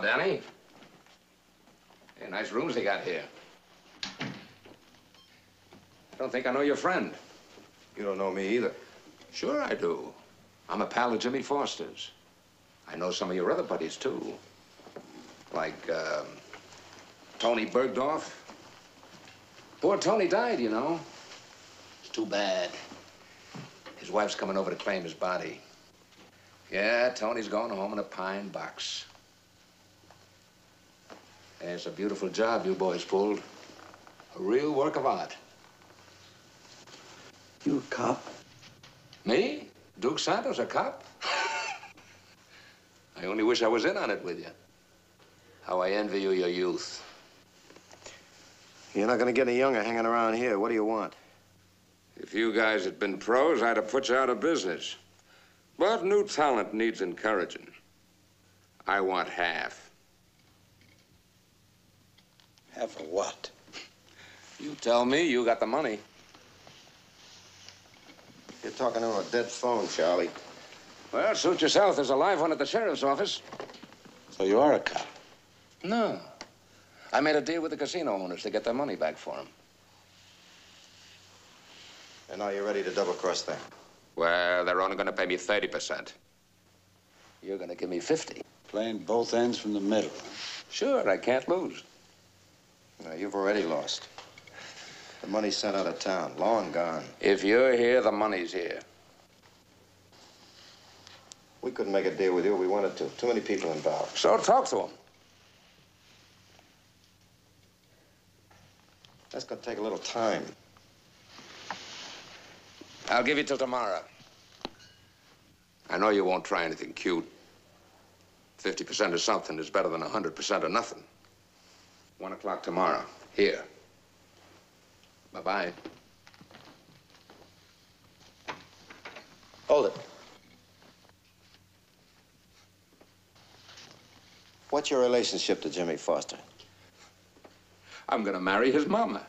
Hello, Danny. Hey, nice rooms they got here. I don't think I know your friend. You don't know me either. Sure I do. I'm a pal of Jimmy Foster's. I know some of your other buddies, too. Like, Tony Bergdorf. Poor Tony died, you know. It's too bad. His wife's coming over to claim his body. Yeah, Tony's going home in a pine box. It's a beautiful job you boys pulled. A real work of art. You a cop? Me? Duke Santos, a cop? I only wish I was in on it with you. How I envy you your youth. You're not gonna get any younger hanging around here. What do you want? If you guys had been pros, I'd have put you out of business. But new talent needs encouraging. I want half. Half of what? You tell me. You got the money. You're talking on a dead phone, Charlie. Well, suit yourself. There's a live one at the sheriff's office. So you are a cop? No. I made a deal with the casino owners to get their money back for them. And now you're ready to double-cross them? Well, they're only going to pay me 30%. You're going to give me 50. Playing both ends from the middle. Sure, I can't lose. No, you've already lost. The money's sent out of town, long gone. If you're here, the money's here. We couldn't make a deal with you if we wanted to. Too many people involved. So talk to them. That's going to take a little time. I'll give you till tomorrow. I know you won't try anything cute. 50% of something is better than 100% of nothing. 1 o'clock tomorrow, here. Bye-bye. Hold it. What's your relationship to Jimmy Foster? I'm gonna marry his mama.